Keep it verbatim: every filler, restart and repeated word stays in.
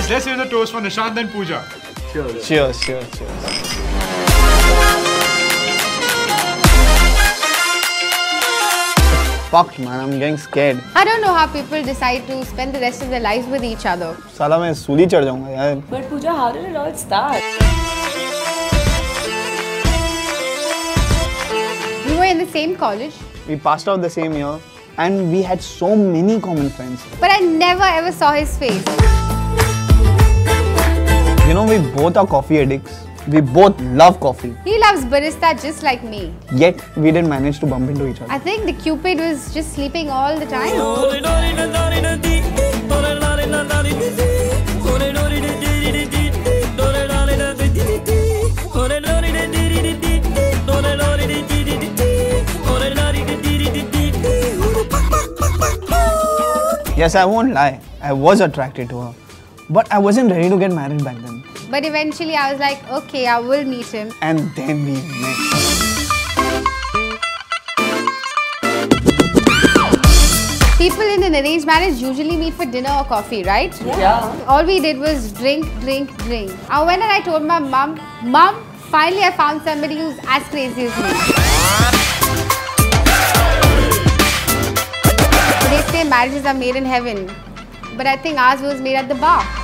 Guys, let's hear the toast for Nishant and Pooja. Cheers. Cheers, cheers, cheers. Fuck man, I'm getting scared. I don't know how people decide to spend the rest of their lives with each other. Sala, main suli chad jaunga yaar. But Pooja, how did it all start? We were in the same college. We passed out the same year. And we had so many common friends. But I never ever saw his face. You know, we both are coffee addicts. We both love coffee. He loves barista just like me. Yet, we didn't manage to bump into each other. I think the Cupid was just sleeping all the time. Yes, I won't lie, I was attracted to her, but I wasn't ready to get married back then. But eventually I was like, okay, I will meet him. And then we met. People in an arranged marriage usually meet for dinner or coffee, right? Yeah. yeah. All we did was drink, drink, drink. I went and I told my mum, Mum, finally I found somebody who's as crazy as me. Marriages are made in heaven, but I think ours was made at the bar.